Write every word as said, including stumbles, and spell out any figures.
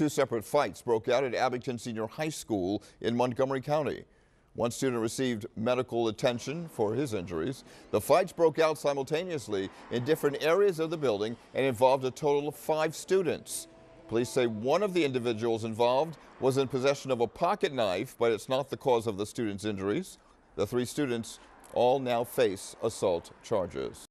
Two separate fights broke out at Abington Senior High School in Montgomery County. One student received medical attention for his injuries. The fights broke out simultaneously in different areas of the building and involved a total of five students. Police say one of the individuals involved was in possession of a pocket knife, but it's not the cause of the students' injuries. The three students all now face assault charges.